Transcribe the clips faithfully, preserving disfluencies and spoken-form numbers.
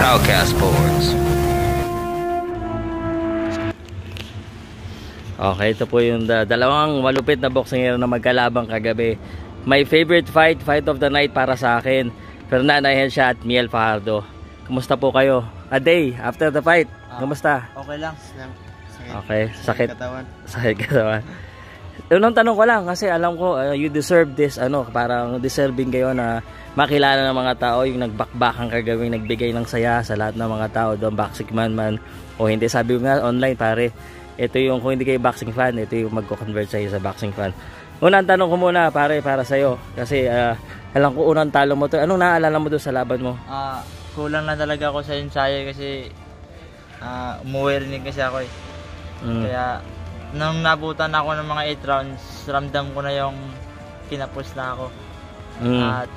Powcast Sports. Okay, ito po yung uh, dalawang malupit na boksingero na magkalabang kagabi. My favorite fight, fight of the night para sa akin, Fernan Agencia at Miel Fajardo. Kumusta po kayo? A day after the fight, uh, kumusta? Okay lang. Sakit. Okay, sakit. Sakit katawan. Sakit katawan. Unang tanong ko lang kasi alam ko uh, you deserve this, ano, parang deserving kayo na makilala ng mga tao yung nagbakbakan kagawing nagbigay ng saya sa lahat ng mga tao doon, boxing man man o hindi. Sabi ko nga online, pare, ito yung kung hindi kayo boxing fan, ito yung magko-convert sa'yo sa boxing fan. Unang tanong ko muna, pare, para sa'yo kasi uh, alam ko unang talo mo to. Anong naalala mo doon sa laban mo? Uh, kulang na talaga ako sa ensayo kasi uh, umuwi rin kasi ako eh. Mm. Kaya nang nabutan ako ng mga eight rounds, ramdam ko na yung kinapos na ako. Mm. At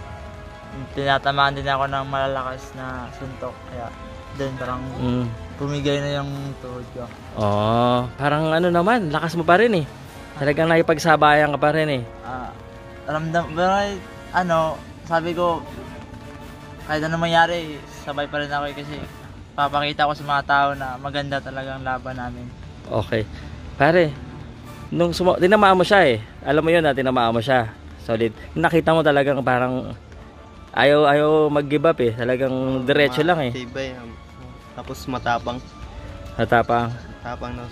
tinatamaan din ako ng malalakas na suntok. Kaya doon parang mm. pumigay na yung tuhod ko. Oh, parang ano naman, lakas mo pa rin eh. Talagang nakipagsabayan ka pa rin eh. Uh, ramdam, pero ano, sabi ko, kahit ano mangyari, sabay pa rin ako eh, kasi papakita ko sa mga tao na maganda talagang laban namin. Okay. Pare, nung sumo, tinamaan mo siya eh. Alam mo yun na tinamaan mo siya. Solid. Nakita mo talagang parang ayaw, ayaw mag-give up eh. Talagang diretso lang eh. Tibay. Tapos matapang. Matapang? Matapang.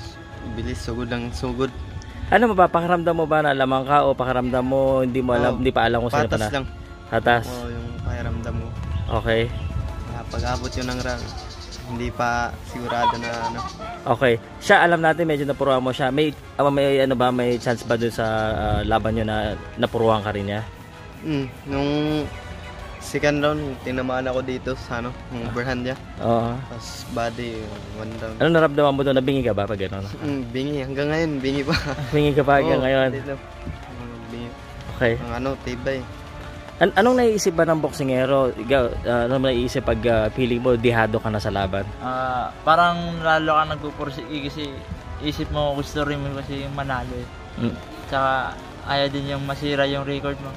Bilis. Sugod lang. Sugod. Ano mo ba? Pakaramdam mo ba na alamang ka o pakaramdam mo hindi mo alam, oh, hindi pa alam kung sino pa na? Patas lang. Patas? Oo, yung pakaramdam mo. Okay. Pag-abot yun ng rang, hindi pa sigurado na ano. Okay. Siya, alam natin medyo napuruan mo siya. May, uh, may ano ba, may chance ba doon sa uh, laban nyo na napuruan ka rin niya? Mm, nung second round, tinamaan ako dito sa ano, yung overhand niya. Oo. Uh, Tapos body, one round. Ano naramdaman mo doon? Nabingi ka ba pag gano'n? Mm, bingi. Hanggang ngayon, bingi pa. Bingi ka pa hanggang oh, ngayon? Dito. Bingi. Okay. Ang ano, tibay. An- anong naiisip ba ng boksingero? Ikaw, uh, anong naiisip pag uh, feeling mo dihado ka na sa laban? Uh, parang lalo ka nagpupursigi kasi isip mo gusto rin mo kasi yung manalo eh. Mm. Tsaka ayaw din yung masira yung record mo.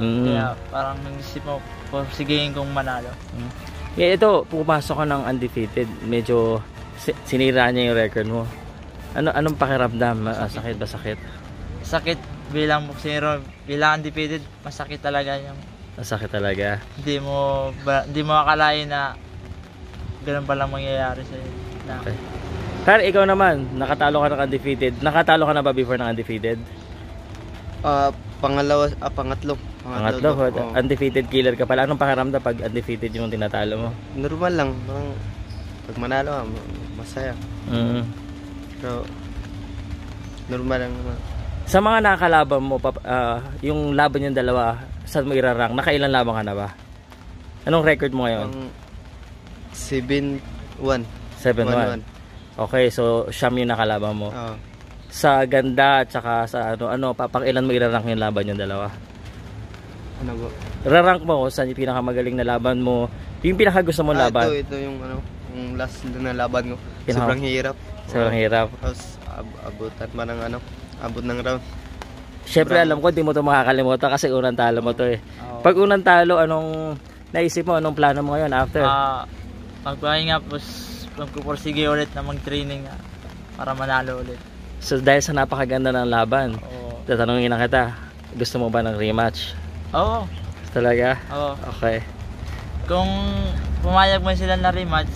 Mm. Kaya parang naisip mo pursigihin kong manalo. Mm. Yeah, ito, pumasok ka ng undefeated. Medyo si- sinira niya yung record mo. Ano, anong pakiramdam? Sakit. Uh, sakit ba sakit? Sakit. Bilang boksingero, bilang undefeated, masakit talaga yung... Masakit talaga? Hindi mo, ba, hindi mo akalain na ganun pala mangyayari sa'yo. Na. Okay. Kar, ikaw naman, nakatalo ka ng undefeated. Nakatalo ka na ba before ng undefeated? Uh, pangalawa, ah, pangatlo. Pangatlo? pangatlo oh. Undefeated killer ka pala. Anong pakiramdam pag undefeated yung tinatalo mo? Normal lang. Parang pag manalo ka, masaya. Mm-hmm. Pero normal lang naman. Sa mga nakakalaban mo, uh, yung laban yung dalawa, saan mo irarang? Nakailan laban ka na ba? Anong record mo ngayon? seven one. seven one. Okay, so siyam yung nakalaban mo. Uh, sa ganda at saka sa ano, ano pang ilan mo irarang yung laban yung dalawa? Ano ba? Rarank mo kung saan yung pinakamagaling na laban mo. Yung pinakagusto mo ah, laban? Ito, ito yung, ano, yung last na laban ko. Pinaka sobrang hirap. Sobrang hirap. Tapos ab abutan man ng ano. Abot ng round. Siyempre alam ko hindi mo ito makakalimutan kasi unang talo mo ito eh. Oh. Pag unang talo, anong naisip mo? Anong plano mo ngayon after? Uh, Pagpahinga, tapos magpupursige ulit na mag-training para manalo ulit. So dahil sa napakaganda ng laban, oh, tatanungin na kita, gusto mo ba ng rematch? Oo. Oh. Talaga? Oo. Oh. Okay. Kung pumayag mo sila na rematch,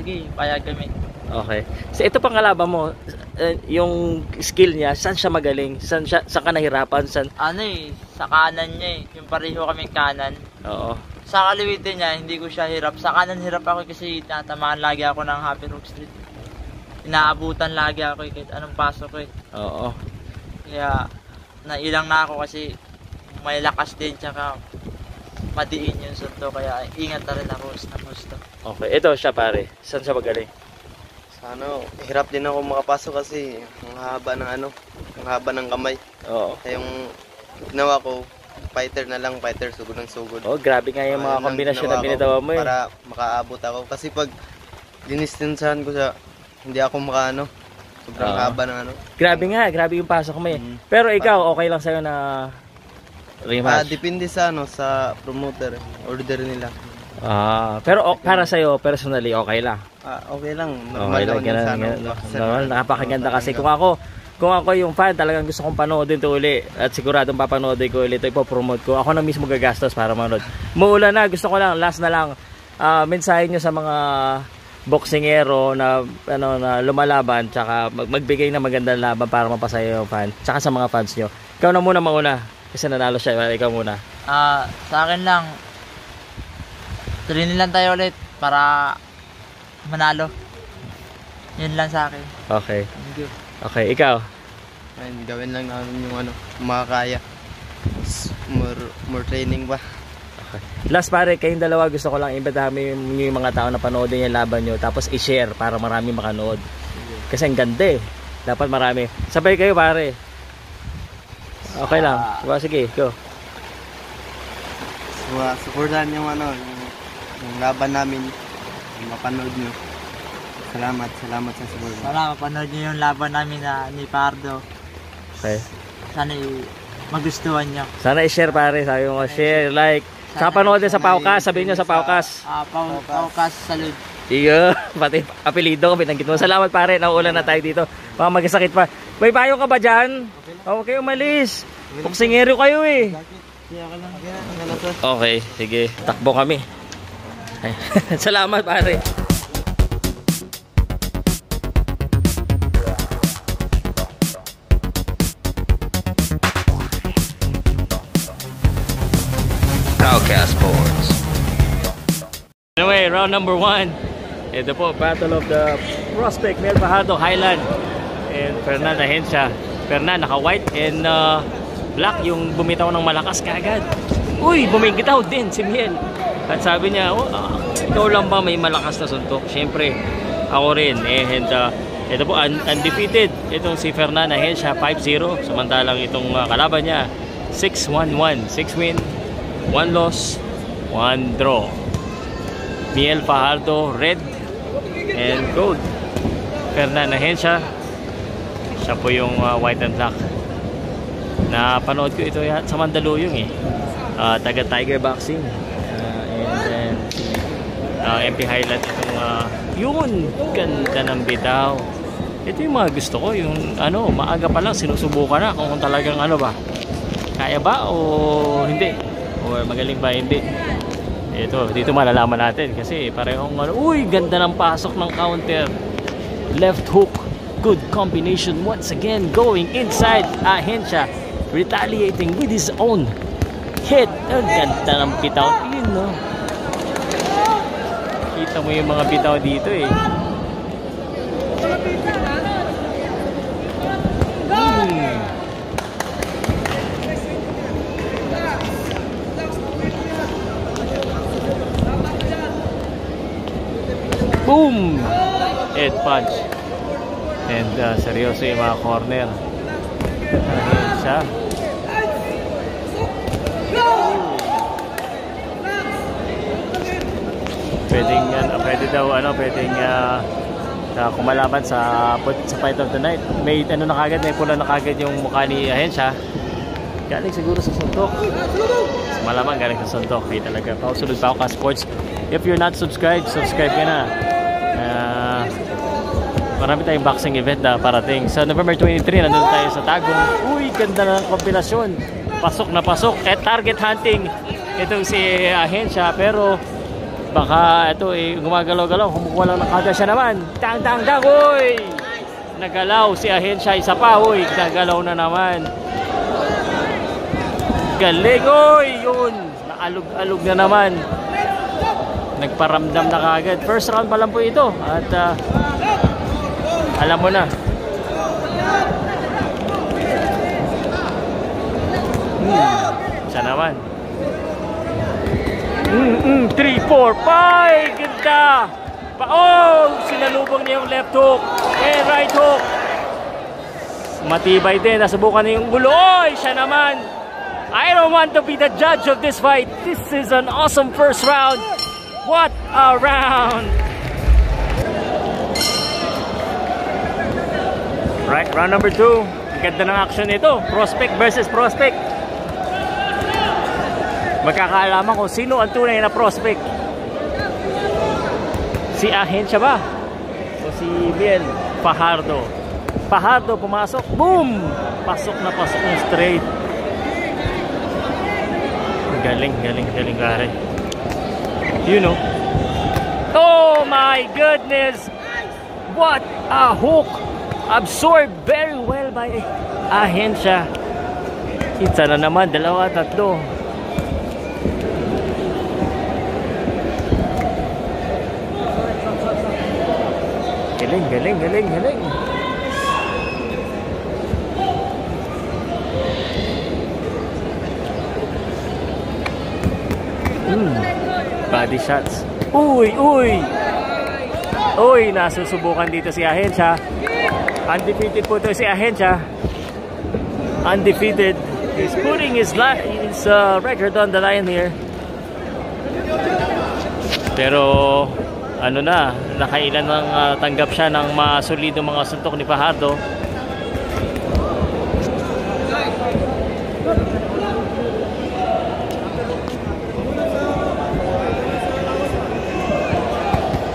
sige, payag kami. Okay. So ito pang kalaban mo, uh, yung skill niya, saan siya magaling? Saan siya, saan ka nahirapan? Saan? Ano eh, sa kanan niya eh. Yung pareho kaming kanan. Oo. Sa kaliwitin niya, hindi ko siya hirap. Sa kanan hirap ako kasi natamaan lagi ako ng Happy Rock Street. Inaabutan lagi ako eh, kahit anong paso ko eh. Oo. Kaya, nailang na ako kasi may lakas din tsaka madiin yung sunto. Kaya ingat na rin ako sa gusto. Okay, ito siya pare. Saan siya magaling? Ano, hirap din ako makapasok kasi ang haba ng ano, ang haba ng kamay. Oo. Kaya yung ginawa ko, fighter na lang, fighter, sugod ng sugod. Oh, grabe nga yung mga uh, kombinasyon na binitawa mo eh. Para makaabot ako. Kasi pag dinistansahan ko siya, hindi ako makaano. Sobrang uh, haba ng ano. Grabe nga, grabe yung pasok mo eh. Mm-hmm. Pero ikaw, okay lang sa'yo na rematch? Uh, depende sa ano, sa promoter, order nila. Ah, pero oh, para sa'yo, personally, okay lang? Ah, okay lang. Normal okay lang yun sana. Normal, napakaganda kasi. Kung ako, kung ako yung fan, talagang gusto kong panoodin ito uli. At siguradong papanoodin ko uli ito, ipopromote ko. Ako na mismo gagastos para manood. Maulan na, gusto ko lang, last na lang, uh, mensahe nyo sa mga boksingero na, ano, na lumalaban, tsaka magbigay ng magandang laban para mapasaya yung fan, tsaka sa mga fans nyo. Ikaw na muna mauna, kasi nanalo siya, ikaw muna. Ah, uh, sa akin lang, tuloy lang tayo ulit para manalo. Yun lang sa akin. Okay. Thank you. Okay, ikaw? And gawin lang namin yung ano, makakaya. More, more training ba? Okay. Last pare, kayong dalawa gusto ko lang imbitahan niyo yung mga tao na panoodin yung laban nyo. Tapos i-share para marami makanood. Kasi ang ganda eh. Dapat marami. Sabay kayo pare. Okay lang. Diba? Sige, go. Supportan yung ano, yung laban namin, yung mapanood nyo. Salamat, salamat sa support. Salamat, mapanood nyo yung laban namin na ni Pardo. Okay. Sana magustuhan nyo. Sana i-share pare, sabi mo, share, like. Sana saka panood din sa Powcast, sabihin nyo sa Powcast. Ah, Powcast, salud. Iyo, pati apelido ko, binanggit mo. Salamat pare, nauulan na tayo dito. Baka magkasakit pa. May payo ka ba dyan? Okay, umalis. Boksingero kayo eh. Okay, sige, takbo kami. Salamat pare. Powcast Sports. Anyway, round number one. Ito po, battle of the prospect Miel Fajardo, Highland, and Fernan Agencia. Fernan naka-white and uh, black yung bumitaw ng malakas kagad. Uy, bumigitaw din si Miel. At sabi niya, oh, uh, ikaw lang ba may malakas na suntok? Siyempre, ako rin. And uh, ito po, un undefeated. Itong si Fernan Agencia, five zero. Samantalang itong uh, kalaban niya, six one one. six win, one loss, one draw. Miel Fajardo, red and gold. Fernan Agencia, siya po yung uh, white and black. Napanood ko ito sa Mandaluyong eh. Uh, taga Tiger Boxing. Uh, M P Highland itong uh, yun, ganda ng bitaw. Ito yung mga gusto ko, yung ano, maaga pa lang sinusubukan na kung talagang ano ba, kaya ba o hindi, or magaling ba hindi. Ito, dito malalaman natin kasi parehong ano, uy, ganda ng pasok ng counter, left hook, good combination once again going inside. Agencia retaliating with his own hit. Ang ganda ng bitaw, yun no. Kita mo yung mga bitaw dito eh. Hmm. Boom! Head punch. And uh, seryoso yung mga corner. Ayan siya. Pwedeng ano, pwede daw ano, pwedeng uh, uh, kumalaban sa sa fight of the night. May ano na kagad, may pula na kagad yung mukha ni Agencia. Galing siguro sa suntok. Malamang galing sa suntok. Hey, talaga. Pausunod pa ako ka sports. If you're not subscribed, subscribe ka na. Uh, marami tayong boxing event na parating. Sa November twenty-three, nandun tayo sa Tagum. Uy, ganda ng kompilasyon. Pasok na pasok. At target hunting itong si Agencia. Pero baka ito eh, gumagalaw-galaw, kumukuha lang ng kada siya naman. Tang-tang-tang, hoy! Nagalaw si Agencia, isa pa, hoy! Nagalaw na naman. Galing, hoy! Yun! Naalog-alog na naman. Nagparamdam na kagad. First round pa lang po ito. At uh, alam mo na. Hmm. Siya naman. three, four, five. Ganda. Paong! Sinalubong niya yung left hook. Eh, right hook. Matibay din. Nasubukan niya yung ulo. Oy! Siya naman. I don't want to be the judge of this fight. This is an awesome first round. What a round! Right, round number two. Ganda ng action nito. Prospect versus prospect. Magkakaalaman kung sino ang tunay na prospect. si Agencia ba? O si Miel Fajardo. Fajardo pumasok. Boom! Pasok na pasok ng straight. Galing, galing, galing pare. You know. Oh my goodness! What a hook! Absorbed very well by Agencia. Isa na naman, dalawa, tatlo. Galing, galing, galing, galing. Hmm. Body shots. Uy, uy. Uy, nasusubukan dito si Agencia. Undefeated po ito si Agencia. Undefeated. He's putting his, his uh, record on the line here. Pero ano na, nakailan nang uh, tanggap siya ng masolido mga suntok ni Fajardo.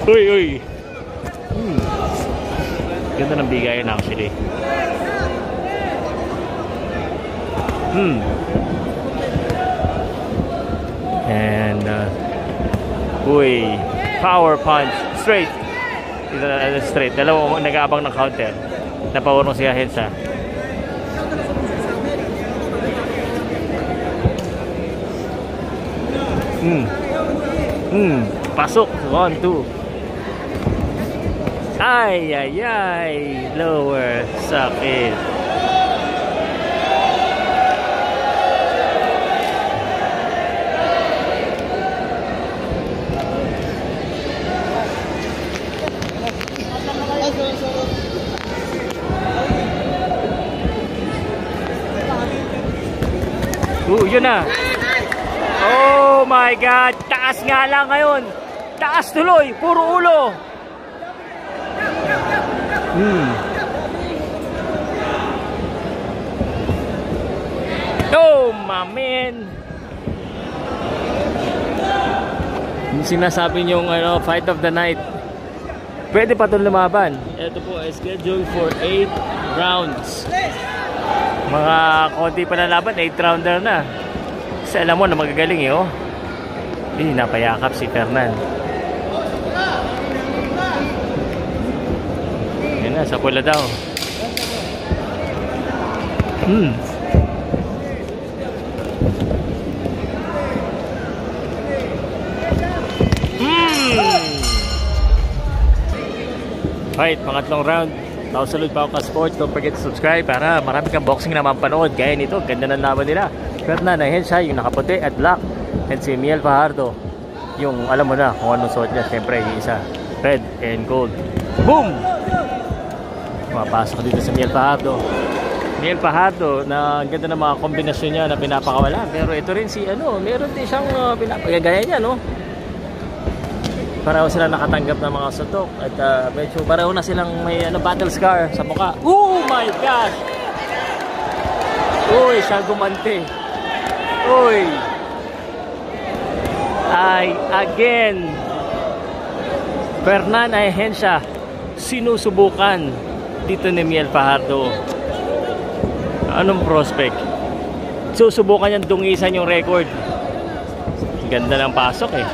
Uy, uy. Hmm. Ganda ng bigayan actually. Hmm. And uh, uy. Power punch, straight. Ito straight. Dalawang nag-aabang ng counter. Napawarong si Agencia. Hmm. Hmm. Pasok. One, two. Ay, ay, ay. Lower. Sakit. Oh, yun na. Oh my God. Taas nga lang ngayon. Taas tuloy. Puro ulo. Hmm. Oh, my man. Yung sinasabi niyong ano, fight of the night. Pwede pa itong lumaban. Ito po ay scheduled for eight rounds. Mga konti pa na laban, eight rounder na. Kasi alam mo na magagaling eh, oh. Hindi napayakap si Fernan. Yan na, sa pula daw. Hmm. Hmm. Alright, pangatlong round. Tao salud Powcast Sports. Don't forget to subscribe para marami kang boxing na mapanood. Gaya nito, ganda ng laban nila. Fernan Agencia, yung nakaputi at black. And si Miel Fajardo, yung alam mo na kung anong suot niya. Siyempre, yung isa, red and gold. Boom! Mapasok dito sa Miel Fajardo. Miel Fajardo, na ganda ng mga kombinasyon niya na pinapakawala. Pero ito rin si, ano, meron din siyang uh, pinapagagaya niya, no? Pareho sila nakatanggap ng mga sutok at uh, medyo pareho na silang may ano, battle scar sa mukha. Oh my gosh! Uy, siya gumante. Uy! Ay, again! Fernan Agencia sinusubukan dito ni Miel Fajardo. Anong prospect? Susubukan niyang dungisan yung record. Ganda ng pasok eh.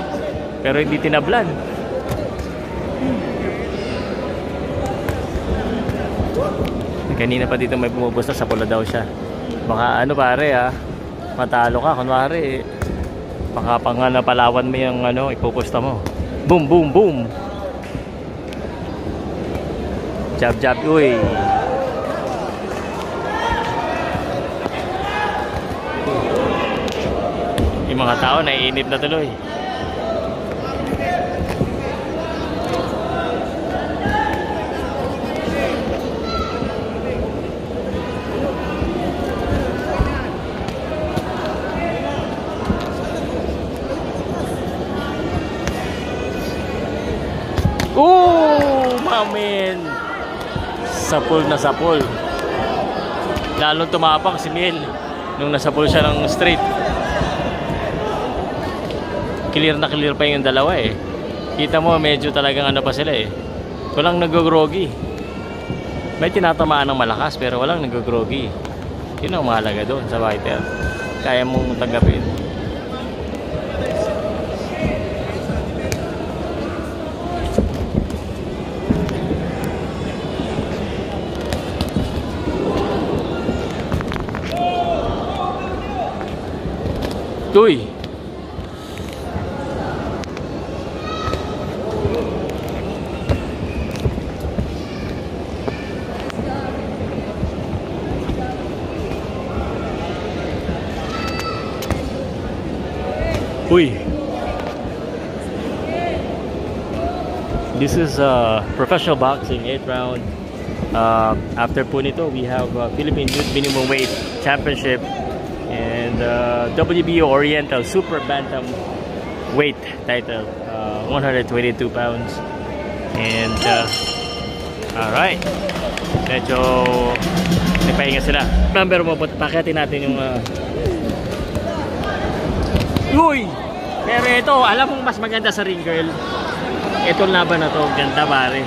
Pero hindi tinablan. Kanina pa dito may bumubusta sa pula daw siya. Baka ano pare ha, matalo ka. Kunwari, baka pang ano, palawan mo yung ano, ipupusta mo. Boom, boom, boom. Jab, jab, uy. Yung mga tao naiinip na tuloy. Amen. Sapol na sapol. Lalong tumapang si Miel nung nasapol siya ng straight. Clear na clear pa yung dalawa eh. Kita mo medyo talagang ano pa sila eh. Walang nag-grogi. May tinatamaan ng malakas pero walang nag-grogi. Yun ang mahalaga doon sa fighter. Kaya mong tanggapin. Tuy! Uy! This is uh, professional boxing, eight round. Uh, after po nito, we have uh, Philippine Youth Minimum Weight Championship and uh, W B O Oriental Super Bantamweight Title, uh, one twenty-two pounds. And uh, alright, medyo nagpahinga sila. Pero pakyatin natin yung uh, uy! Pero ito, alam mong mas maganda sa ring girl. Itong laban na to, ganda pare.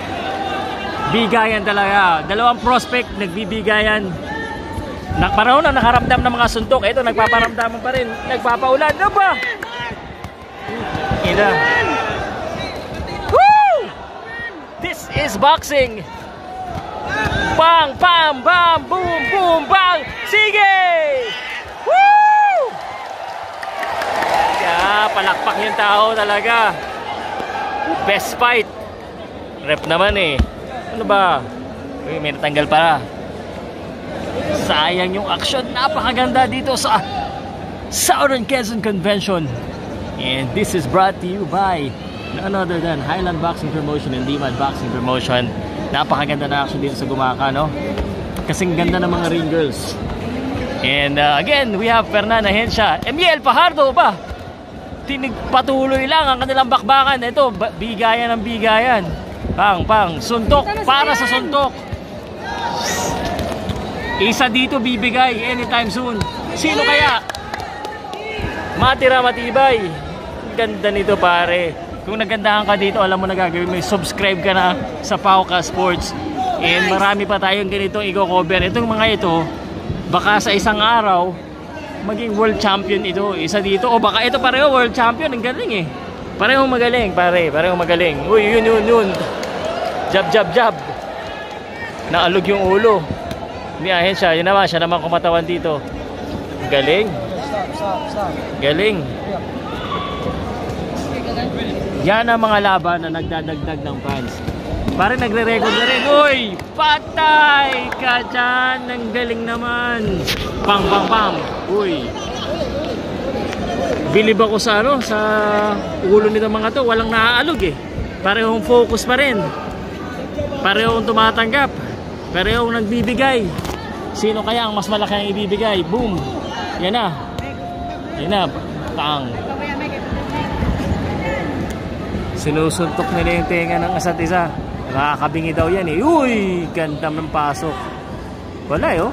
Bigayan talaga. Dalawang prospect nagbibigayan. Parang na nakaramdam ng mga suntok. Ito, nagpaparamdaman pa rin. Nagpapaulan na ba? Ina. Woo! This is boxing. Bang, bam, bam, boom, boom, bang. Sige! Ah, palakpak yung tao talaga. Best fight. Rep naman eh. Ano ba? Uy, may natanggal para. Sayang yung action. Napakaganda dito sa Southern Quezon Convention. And this is brought to you by none other than Highland Boxing Promotion and D-Mad Boxing Promotion. Napakaganda na action dito sa Gumaka, no? Kasing ganda ng mga ring girls. And uh, again, we have Fernan Agencia. E Miel Fajardo ba? Patuloy lang ang kanilang bakbakan. Ito, bigayan ng bigayan. Pang, pang. Suntok. Para sa suntok. Isa dito bibigay anytime soon. Sino kaya? Matira matibay. Ganda nito pare. Kung nagandahan ka dito, alam mo na gagawin. May subscribe ka na sa Powcast Sports. And marami pa tayong ganito i-cover. Itong mga ito, baka sa isang araw, maging world champion ito, isa dito o baka ito pareho world champion, ang galing eh, parehong magaling pare, parehong magaling. Uy, yun yun yun, jab jab jab, naalog yung ulo ni Ahensya. Yun naman, siya naman kumatawan dito, galing galing. Yan ang mga laban na nagdadagdag ng fans pare, nagre-record na rin. Uy, patay ka dyan, ang galing naman. Pang pang pang. Uy, bilib ako sa ano, sa ulo nito mga to, walang naaalog eh, parehong focus pa rin, parehong tumatanggap, parehong nagbibigay. Sino kaya ang mas malaki ang ibibigay? Boom, yan na, yan na, pang. Sinusuntok nila yung tenga ng isa't isa. Nakakabingi daw yan eh. Uy, ganda ng pasok. Wala eh, oh.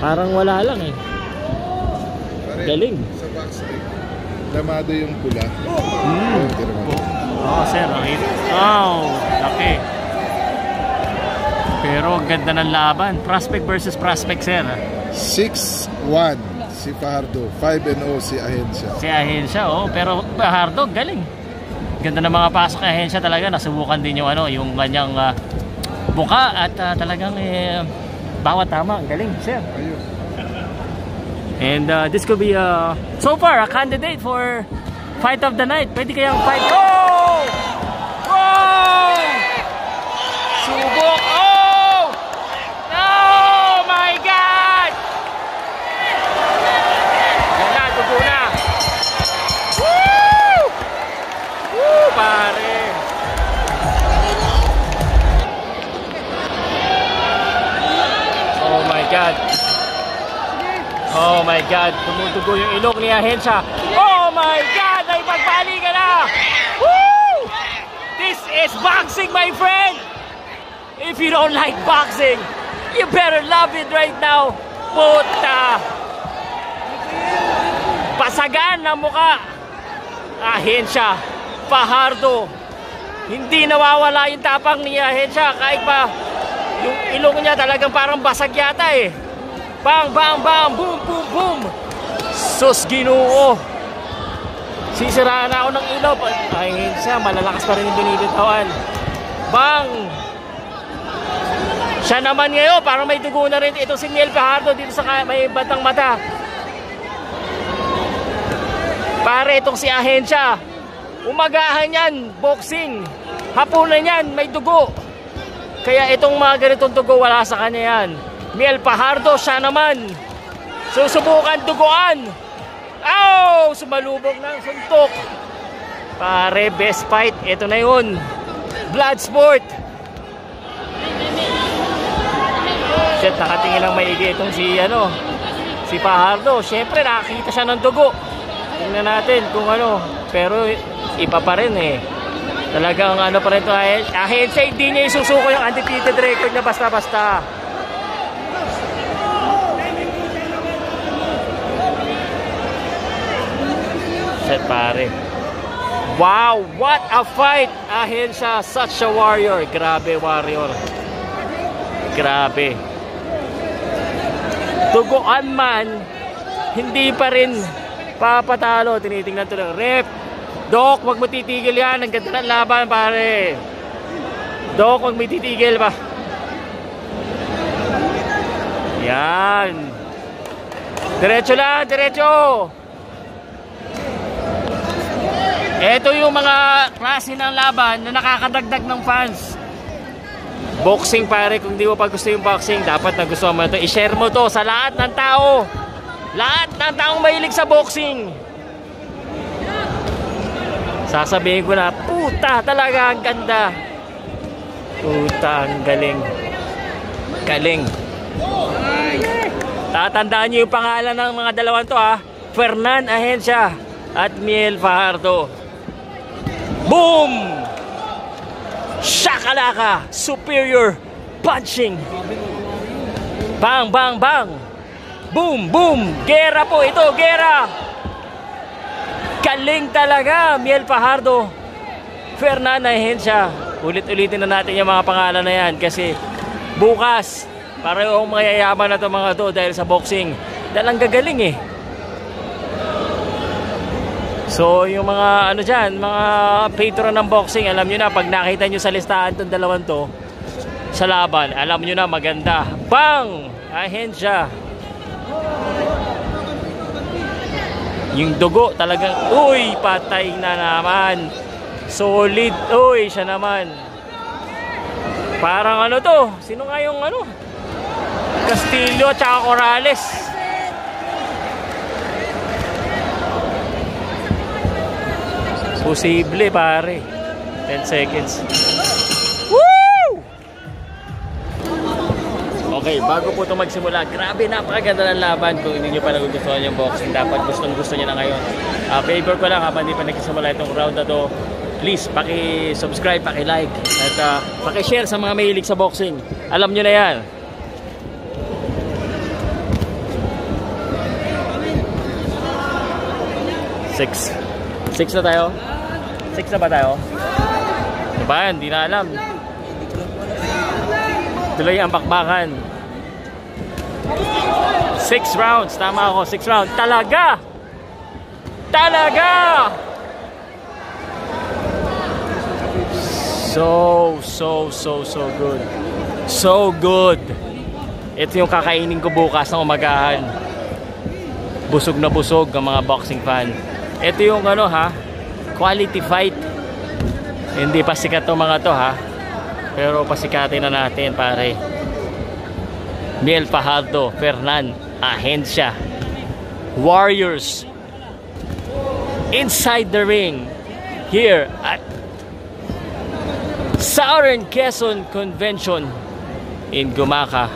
Parang wala lang eh. Galing. Sa backside, lamado yung pula. Mm. Oh, sir. Okay. Oh, laki. Pero ganda ng laban. Prospect versus prospect, sir. six one si Fajardo. five and oh si Agencia. Si Agencia, oh. Pero Fajardo, galing. Ganda ng mga pasok ng Ahensya talaga. Nasubukan din yung ano, yung kanyang uh, buka at uh, talagang eh, bawat tama, galing sir. And uh, this could be uh, so far a candidate for fight of the night. Pwede kayang fight. Oh! Oh! Subok. Oh! Oh my God! Yan na, tubo na. Pare. Oh my God. Oh my God. Tumutugo yung ilog ni Ahensya. Oh my God. Ay, pagpali ka na. Woo! This is boxing, my friend. If you don't like boxing, you better love it right now. Puta. Pasagan ng mukha. Ahensya. Fajardo. Hindi nawawala yung tapang ni Agencia, kahit pa yung ilong niya talagang parang basag yata eh. Bang, bang, bang, boom, boom, boom. Sus, Ginoo. Sisiraan na ako ng ilaw. Ay, Agencia, malalakas pa rin yung binibitawan. Bang! Siya naman ngayon, parang may dugo na rin itong si Miel Fajardo dito sa may batang mata. Pare, itong si Agencia, umagahan yan, boxing. Hapunan yan, may dugo. Kaya itong mga ganitong dugo, wala sa kanya yan. Miel Fajardo, siya naman. Susubukan duguan. Ow! Sumalubog ng suntok. Pare, best fight. Ito na yun. Blood sport. Shit, nakatingin lang maigi itong si ano, si Fajardo. Siyempre nakakita siya ng dugo. Tingnan natin kung ano, pero iba pa rin eh. Talagang ano pa rin ito, Agencia, hindi niya isusuko yung undefeated record niya basta-basta. Shit, pare. Wow, what a fight! Agencia, such a warrior. Grabe, warrior. Grabe. Tuguan man, hindi pa rin papatalo. Tinitingnan to ng ref. Dok, wag mo titigil yan. Ang ganda ng laban, pare. Dok, wag mo titigil ba? Yan. Diretso lang, diretso. Ito yung mga klase ng laban na nakakadagdag ng fans. Boxing, pare, kung di mo pa gusto yung boxing, dapat na gusto mo ito. I-share mo to sa lahat ng tao. Lahat ng taong mahilig sa boxing. Sasabihin ko na, puta talaga, ang ganda. Puta, ang galing. Galing. Tatandaan nyo yung pangalan ng mga dalawang to, ha. Fernan Agencia at Miel Fajardo. Boom! Shakalaka! Superior punching! Bang! Bang! Bang! Boom! Boom! Gera po ito! Gera! Galing talaga! Miel Fajardo, Fernan Agencia. Ulit-ulitin na natin yung mga pangalan na yan kasi bukas parehong mayayaman na ito mga to dahil sa boxing. Dalang gagaling eh. So yung mga ano dyan, mga patron ng boxing, alam nyo na pag nakita nyo sa listahan itong dalawang to sa laban, alam nyo na maganda. Bang! Agencia. Yung dugo talagang, uy, patay na naman. Solid, uy, siya naman. Parang ano to, sino nga yung ano? Castillo tsaka Corrales. Posible, pare. ten seconds. Woo! Okay, bago po ito magsimula, grabe, napakaganda ng laban. Kung hindi nyo pa nagugustuhan yung boxing, dapat gustong-gusto nyo na ngayon. Uh, favor ko lang, habang hindi pa nagsimula itong round na ito, please, paki-subscribe, paki-like, at uh, paki-share sa mga mahilig sa boxing. Alam nyo na yan. Six. Six na tayo. Six na ba tayo? Diba? Hindi na alam. Tuloy ang bakbakan. Six rounds. Tama ako. Six rounds. Talaga! Talaga! So, so, so, so good. So good. Ito yung kakainin ko bukas ng umagahan. Busog na busog ang mga boxing fan. Ito yung ano ha, quality fight. Hindi pa sikat to mga to ha, pero pasikatin na natin, pare. Miel Fajardo, Fernan Agencia, warriors inside the ring here at Southern Quezon Convention in Gumaca,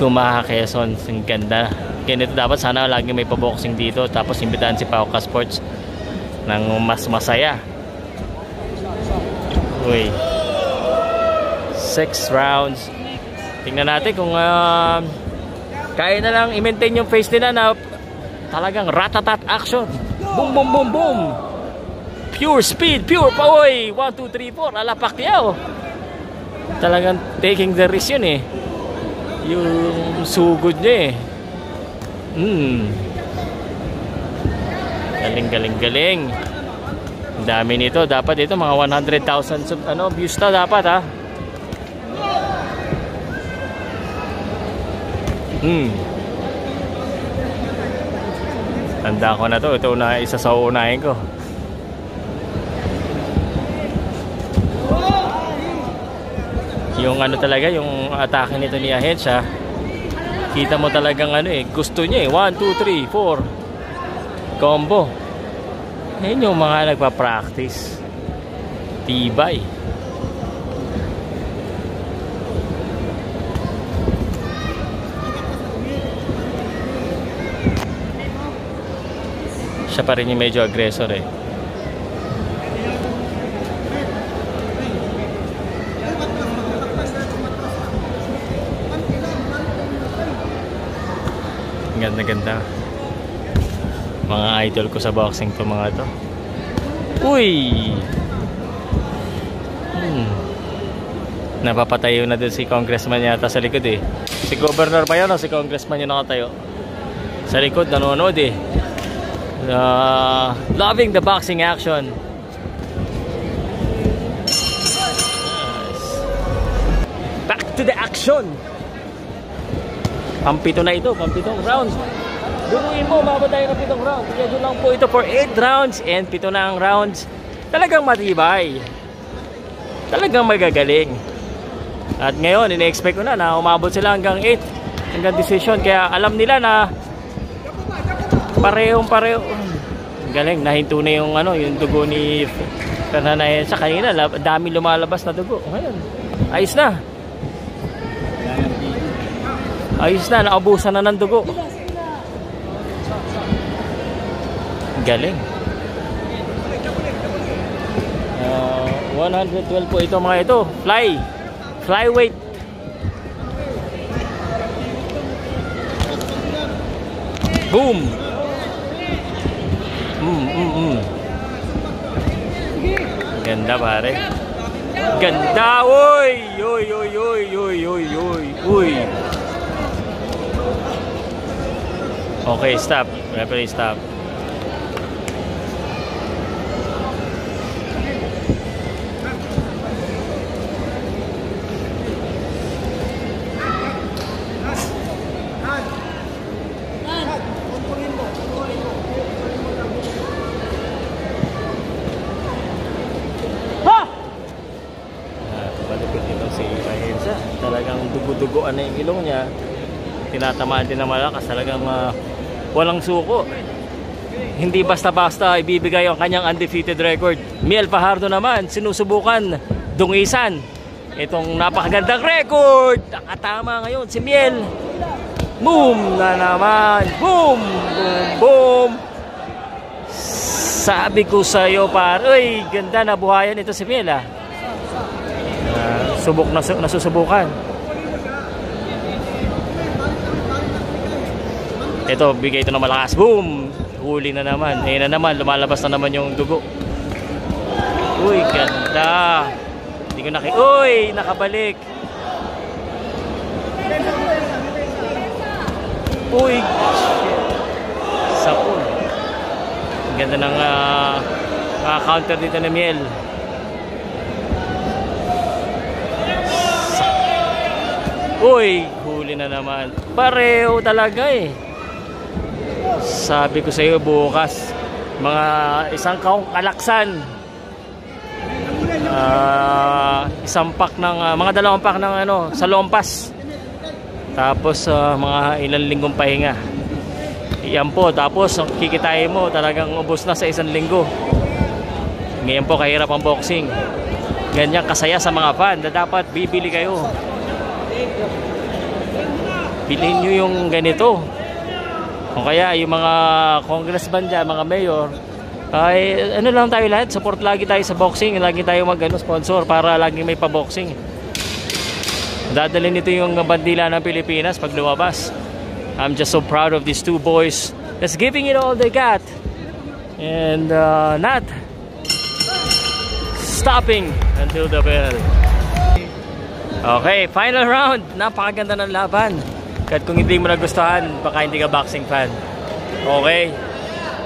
Gumaca, Quezon. Ang ganda. Ganito dapat, sana lagi may paboxing dito, tapos imbitahan si Powcast Sports ng mas masaya. Uy, six rounds. Tingnan natin kung uh, kaya na lang i-maintain yung face nila na talagang ratatat action. Boom, boom, boom, boom. Pure speed, pure power. one, two, three, four. Ala Pacquiao. Talagang taking the risk yun eh. Yung sugod niya eh. Hmm. Galing, galing, galing. Ang dami nito. Dapat ito mga one hundred thousand ano, views na dapat ha. Hmm. Tanda ko na to. Ito na isa sa uunahin ko. Yung ano talaga, yung atake nito ni Agencia, kita mo talagang ano eh, gusto niya eh. one, two, three, four. Combo. Yan yung mga nagpa-practice. Tibay. Siya pa rin yung medyo aggressor eh. Ganda ganda mga idol ko sa boxing to mga to. Uy hmm. Napapatayo na din si congressman yata sa likod eh. Si governor pa yun o si congressman yung nakatayo sa likod, nanonood eh. uh, Loving the boxing action. Yes. Back to the action. Pampito na ito, pampitong rounds. Duruin mo, mababa tayo ng pitong rounds. Kaya doon lang po ito for eight rounds and pito na ang rounds. Talagang matibay. Talagang magagaling. At ngayon, ina-expect ko na na umabot sila hanggang eight. Hanggang decision. Kaya alam nila na parehong-pareho. Galing, nahinto na yung, ano, yung dugo ni Fernan Agencia. Kanina, dami lumalabas na dugo. Ngayon, ayos na. Ayos na, naubusan na ng dugo. Galing. Uh, one twelve po ito mga ito. Fly. Flyweight. Boom. Mm, mm, mm. Ganda pare. Ganda. Uy, uy, uy, uy, uy, uy, uy, uy. Okay, stop. Referee, stop. Ha! Malapit nito si Agencia. Talagang dugo-dugoan na yung ilong niya. Tinatamaan din na malakas. Talagang uh, walang suko. Hindi basta-basta ibibigay ang kanyang undefeated record. Miel Fajardo naman sinusubukan dungisan itong napakagandang record. Nakatama ngayon si Miel. Boom na naman. Boom, boom, boom. Sabi ko sa'yo par, uy, ganda na buhayan ito si Miel ah. uh, Subok na nasusubukan. Ito, bigay ito ng malakas. Boom! Huli na naman. Ayun na naman. Lumalabas na naman yung dugo. Uy, ganda. Hindi ko naki... Uy, nakabalik. Uy, shit. Sapul. Ang ganda ng uh, uh, counter dito na Miel. Uy, huli na naman. Pareho talaga eh. Sabi ko sa iyo bukas mga isang kaong kalaksan, uh, isang pack ng uh, mga dalawang pack ng ano, salompas, tapos uh, mga ilang linggong pahinga. Iyan po, tapos ang kikitain mo talagang ubos na sa isang linggo. Ngayon po kahirap ang boxing. Ganyan kasaya sa mga fan na dapat bibili kayo. Bilhin nyo yung ganito. O kaya yung mga congressman dyan, mga mayor, ay ano lang tayo lahat, support lagi tayo sa boxing, lagi tayo mag ano, sponsor para lagi may pa-boxing. Dadalhin nito yung bandila ng Pilipinas pag lumabas. I'm just so proud of these two boys that's giving it all they got. And uh, Nat, stopping until the bell. Okay, final round. Napakaganda ng laban. Kahit kung hindi mo nagustuhan, baka hindi ka boxing fan. Okay,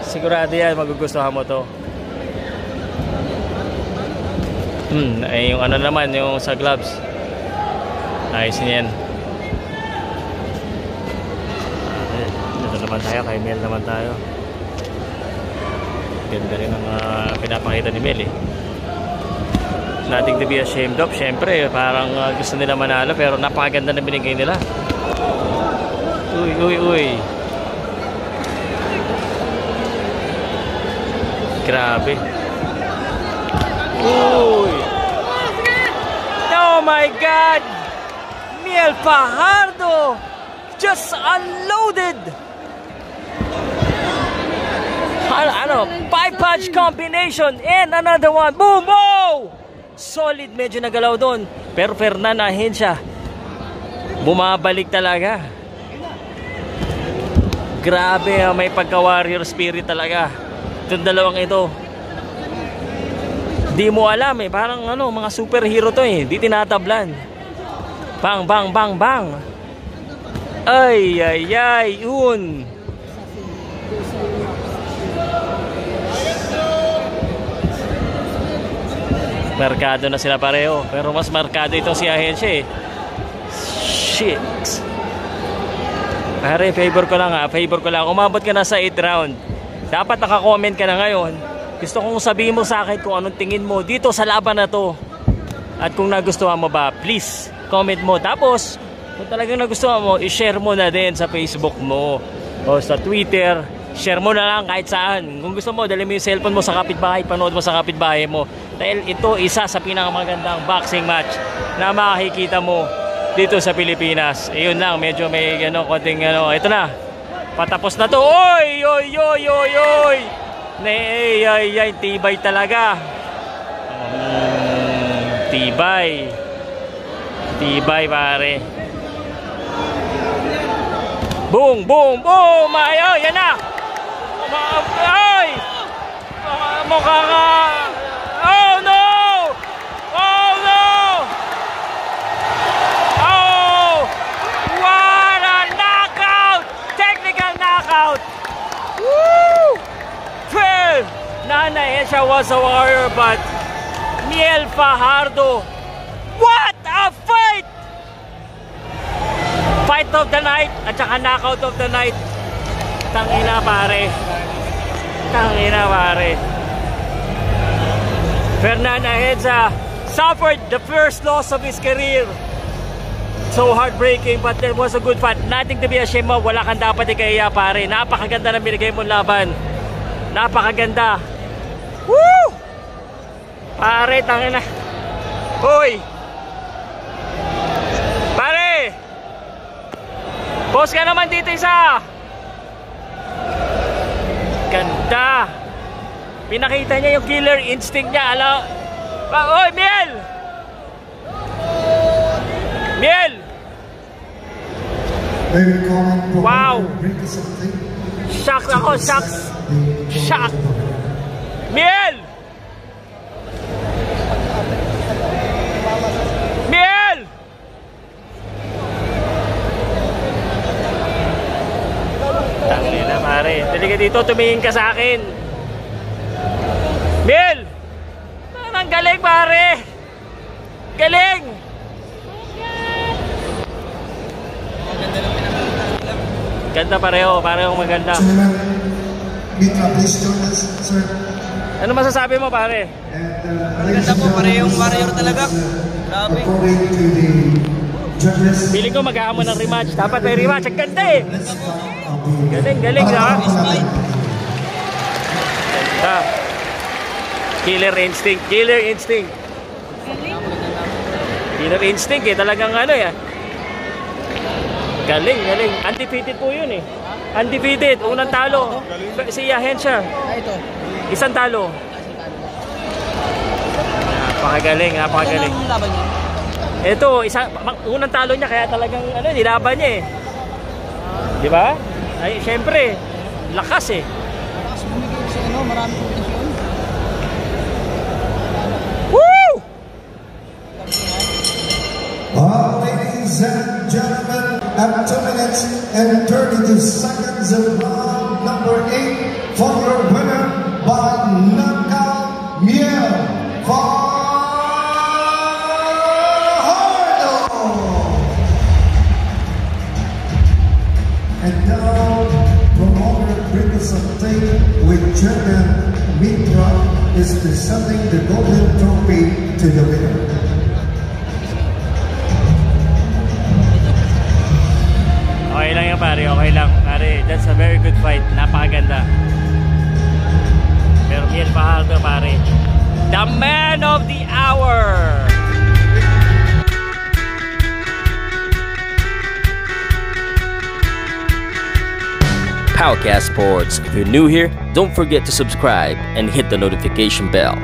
sigurado yan, magugustuhan mo to. Hmm, ay yung ano naman, yung sa gloves. Ayos niyan. Dito naman tayo, kay Miel naman tayo. Ganda rin ang uh, pinapakita ni Miel eh. Nothing to be ashamed of, syempre parang uh, gusto nila manalo pero napakaganda na binigay nila. Uy, uy, uy. Grabe. Uy. Oh my God! Miel Fajardo just unloaded. Ano, ano, five punch combination and another one. Boom! Wow! Solid, medyo nagalaw doon. Pero Fernan Agencia, bumabalik talaga. Grabe, may pagka-warrior spirit talaga. Itong dalawang ito. Di mo alam eh, parang ano, mga superhero to eh. Di tinatablan. Bang, bang, bang, bang. Ay, ay, ay, yun. Markado na sila pareho. Pero mas markado itong si Agencia eh. Shit. Pare, favor ko lang ha. Favor ko lang. Umabot ka na sa eighth round. Dapat naka-comment ka na ngayon. Gusto kong sabihin mo sa akin kung anong tingin mo dito sa laban na to. At kung nagustuhan mo ba, please comment mo. Tapos, kung talagang nagustuhan mo, i-share mo na din sa Facebook mo. O sa Twitter. Share mo na lang kahit saan. Kung gusto mo, dali mo yung cellphone mo sa kapitbahay, panood mo sa kapitbahay mo. Dahil ito, isa sa pinakamagandang boxing match na makikita mo dito sa Pilipinas. Ayun lang, medyo may ano, konting ano. Ito na, patapos na to. Oy, oy, oy, oy, oy. Ay, ay, ay, tibay talaga. Um, tibay. Tibay, pare. Boom, boom, boom. Ay, oh, yan na. Ay! Mukha ka! Oh no! Oh no! Oh! What a knockout! Technical knockout! Woo! twelve! Fernan Agencia was a warrior but Miel Fajardo. What a fight! Fight of the night at saka knockout of the night. Tangina pare. Tangina pare. Fernan Agencia suffered the first loss of his career. So heartbreaking, but it was a good fight. Nothing to be ashamed of. Wala kang dapat ikahiya pare. Napakaganda na binigay mo laban. Napakaganda. Woo! Pare, tangina. Hoy! Pare! Boss ka naman dito isa! Ganda. Pinakita niya yung killer instinct niya. Ala. Oy, Miel! Miel! Wow! Shock ako, shock. Shock. Miel! Miel! Tangin na pare. Dali ka dito, tumingin ka sa akin. Miel! Ang galing pare! Galing! Ganda pareho, parehong maganda. Ano masasabi mo pare? Maganda po, parehong warrior talaga. Grabe. Piling ko magkakamon ng rematch. Dapat may rematch. Ang ganda eh. Galing, galing ha. Ganda. Killer instinct. Killer instinct. Killer instinct eh. Talagang ano eh. Galing, galing. Undefeated po yun eh. Undefeated. Unang talo. Si Agencia. Isang talo. Napakagaling, napakagaling. Ito, isa, unang talo niya kaya talagang ano, nilaban niya eh. Di ba? Ay, syempre, lakas eh. Lakas bumigay sa ano, marami kong pinasyon. Woo! at two minutes and thirty-two seconds of round number eight for your winner by knockout, Miel Fajardo. And now, promoter Brigadier Tate with Chairman Mitra is presenting the golden trophy to the winner. Pare, okay lang. Pare, that's a very good fight. Napakaganda. Pero Miel Fajardo, pare. The man of the hour! Powcast Sports. If you're new here, don't forget to subscribe and hit the notification bell.